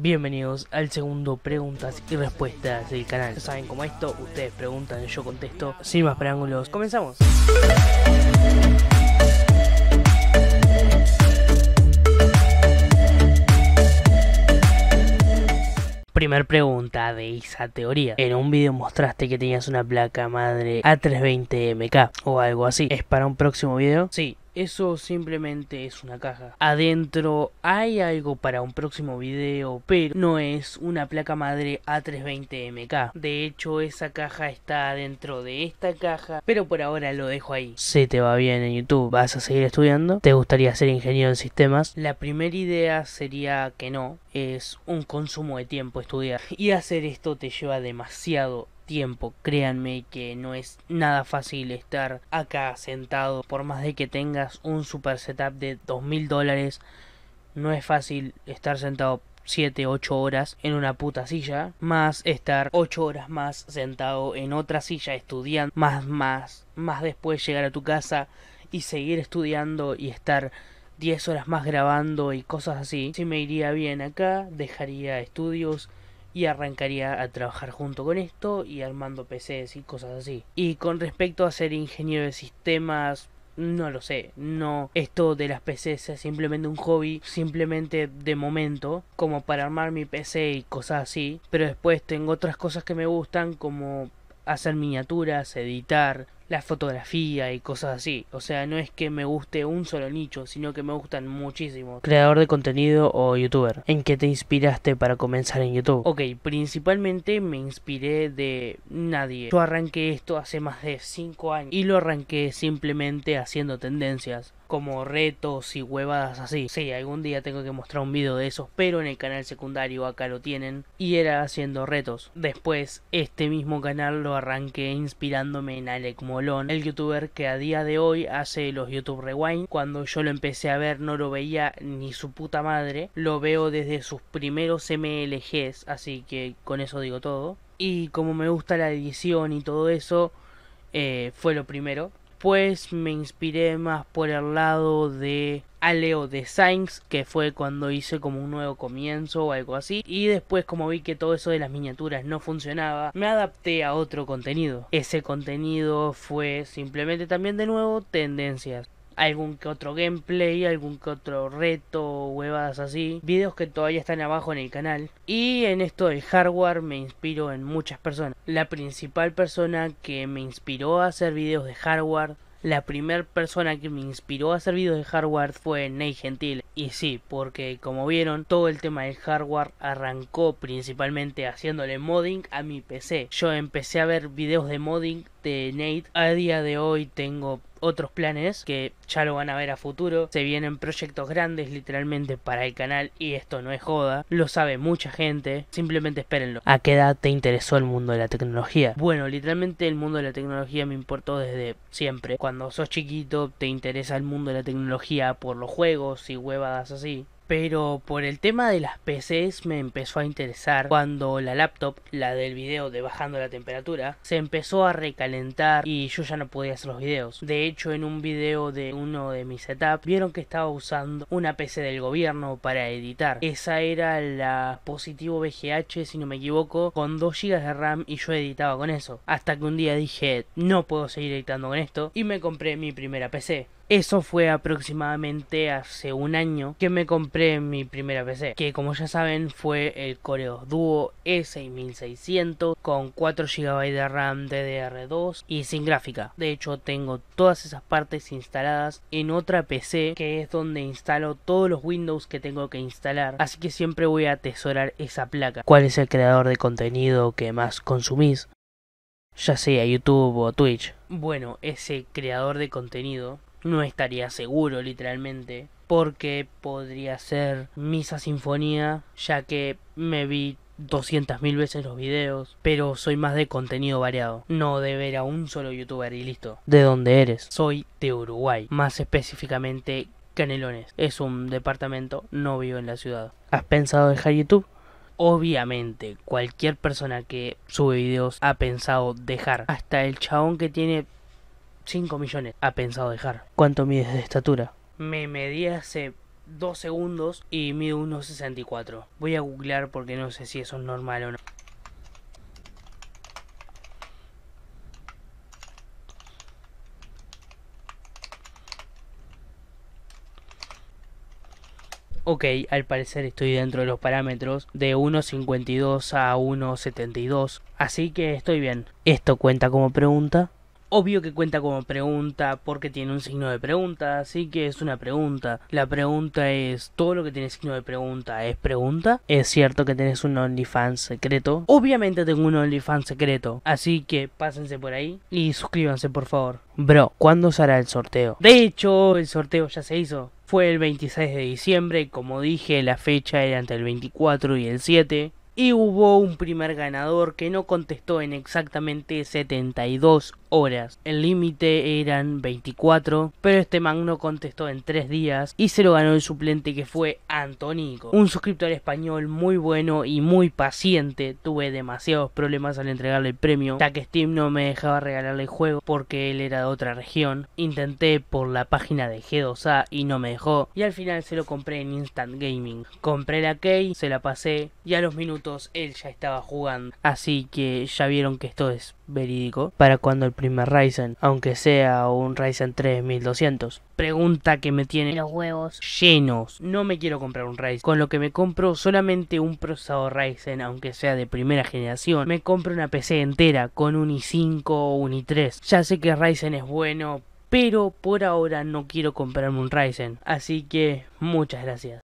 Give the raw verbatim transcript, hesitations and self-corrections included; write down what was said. Bienvenidos al segundo preguntas y respuestas del canal. Ya saben, como esto, ustedes preguntan, yo contesto. Sin más preámbulos, comenzamos. Primer pregunta de Isa Teoría. En un video mostraste que tenías una placa madre A trescientos veinte M K o algo así. ¿Es para un próximo video? Sí, eso simplemente es una caja. Adentro hay algo para un próximo video, pero no es una placa madre A trescientos veinte M K. De hecho, esa caja está dentro de esta caja, pero por ahora lo dejo ahí. ¿Se te va bien en YouTube? ¿Vas a seguir estudiando? ¿Te gustaría ser ingeniero en sistemas? La primera idea sería que no. Es un consumo de tiempo estudiar. Y hacer esto te lleva demasiado tiempo. tiempo, créanme que no es nada fácil estar acá sentado, por más de que tengas un super setup de dos mil dólares, no es fácil estar sentado siete, ocho horas en una puta silla, más estar ocho horas más sentado en otra silla estudiando, más, más, más después llegar a tu casa y seguir estudiando y estar diez horas más grabando y cosas así. Si me iría bien acá, dejaría estudios y arrancaría a trabajar junto con esto y armando P Cs y cosas así. Y con respecto a ser ingeniero de sistemas, no lo sé. No, esto de las P Cs es simplemente un hobby, simplemente de momento, como para armar mi P C y cosas así. Pero después tengo otras cosas que me gustan, como hacer miniaturas, editar, la fotografía y cosas así. O sea, no es que me guste un solo nicho, sino que me gustan muchísimo. Creador de contenido o youtuber. ¿En qué te inspiraste para comenzar en YouTube? Ok, principalmente me inspiré de nadie. Yo arranqué esto hace más de cinco años y lo arranqué simplemente haciendo tendencias, como retos y huevadas así. Sí, algún día tengo que mostrar un video de esos, pero en el canal secundario acá lo tienen. Y era haciendo retos. Después, este mismo canal lo arranqué inspirándome en Alec Molón, el youtuber que a día de hoy hace los YouTube Rewind. Cuando yo lo empecé a ver, no lo veía ni su puta madre. Lo veo desde sus primeros M L Gs, así que con eso digo todo. Y como me gusta la edición y todo eso, eh, fue lo primero. Pues me inspiré más por el lado de Aleo Designs, que fue cuando hice como un nuevo comienzo o algo así. Y después, como vi que todo eso de las miniaturas no funcionaba, me adapté a otro contenido. Ese contenido fue simplemente también de nuevo tendencias. Algún que otro gameplay, algún que otro reto, huevadas así. Videos que todavía están abajo en el canal. Y en esto del hardware me inspiro en muchas personas. La principal persona que me inspiró a hacer videos de hardware, la primera persona que me inspiró a hacer videos de hardware fue Nate Gentile. Y sí, porque como vieron, todo el tema del hardware arrancó principalmente haciéndole modding a mi P C. Yo empecé a ver videos de modding de Nate. A día de hoy tengo otros planes que ya lo van a ver a futuro. Se vienen proyectos grandes literalmente para el canal y esto no es joda. Lo sabe mucha gente, simplemente espérenlo. ¿A qué edad te interesó el mundo de la tecnología? Bueno, literalmente el mundo de la tecnología me importó desde siempre. Cuando sos chiquito te interesa el mundo de la tecnología por los juegos y huevadas así. Pero por el tema de las P Cs me empezó a interesar cuando la laptop, la del video de bajando la temperatura, se empezó a recalentar y yo ya no podía hacer los videos. De hecho, en un video de uno de mis setups, vieron que estaba usando una P C del gobierno para editar. Esa era la positivo B G H, si no me equivoco, con dos gigas de RAM y yo editaba con eso. Hasta que un día dije, no puedo seguir editando con esto y me compré mi primera P C. Eso fue aproximadamente hace un año que me compré mi primera P C, que como ya saben fue el Core Duo E seis mil seiscientos con cuatro gigas de RAM D D R dos y sin gráfica. De hecho, tengo todas esas partes instaladas en otra P C, que es donde instalo todos los Windows que tengo que instalar, así que siempre voy a atesorar esa placa. ¿Cuál es el creador de contenido que más consumís? Ya sea YouTube o Twitch. Bueno, ese creador de contenido no estaría seguro literalmente, porque podría ser Misa Sinfonía, ya que me vi doscientas mil veces los videos, pero soy más de contenido variado, no de ver a un solo youtuber y listo. ¿De dónde eres? Soy de Uruguay, más específicamente Canelones, es un departamento, no vivo en la ciudad. ¿Has pensado dejar YouTube? Obviamente, cualquier persona que sube videos ha pensado dejar, hasta el chabón que tiene cinco millones ha pensado dejar. ¿Cuánto mides de estatura? Me medí hace dos segundos y mide uno sesenta y cuatro. Voy a googlear porque no sé si eso es normal o no. Ok, al parecer estoy dentro de los parámetros de uno cincuenta y dos a uno setenta y dos, así que estoy bien. ¿Esto cuenta como pregunta? Obvio que cuenta como pregunta porque tiene un signo de pregunta, así que es una pregunta. La pregunta es, ¿todo lo que tiene signo de pregunta es pregunta? ¿Es cierto que tenés un OnlyFans secreto? Obviamente tengo un OnlyFans secreto, así que pásense por ahí y suscríbanse por favor. Bro, ¿cuándo se hará el sorteo? De hecho, el sorteo ya se hizo. Fue el veintiséis de diciembre, y como dije, la fecha era entre el veinticuatro y el siete. Y hubo un primer ganador que no contestó en exactamente setenta y dos horas. El límite eran veinticuatro, pero este man no contestó en tres días. Y se lo ganó el suplente, que fue Antonico. Un suscriptor español muy bueno y muy paciente. Tuve demasiados problemas al entregarle el premio, ya que Steam no me dejaba regalarle el juego porque él era de otra región. Intenté por la página de G dos A y no me dejó. Y al final se lo compré en Instant Gaming. Compré la key, se la pasé y a los minutos él ya estaba jugando. Así que ya vieron que esto es verídico. Para cuando el primer Ryzen, aunque sea un Ryzen tres mil doscientos. Pregunta que me tiene los huevos llenos. No me quiero comprar un Ryzen. Con lo que me compro solamente un procesador Ryzen, aunque sea de primera generación, me compro una P C entera con un i cinco o un i tres. Ya sé que Ryzen es bueno, pero por ahora no quiero comprarme un Ryzen. Así que muchas gracias.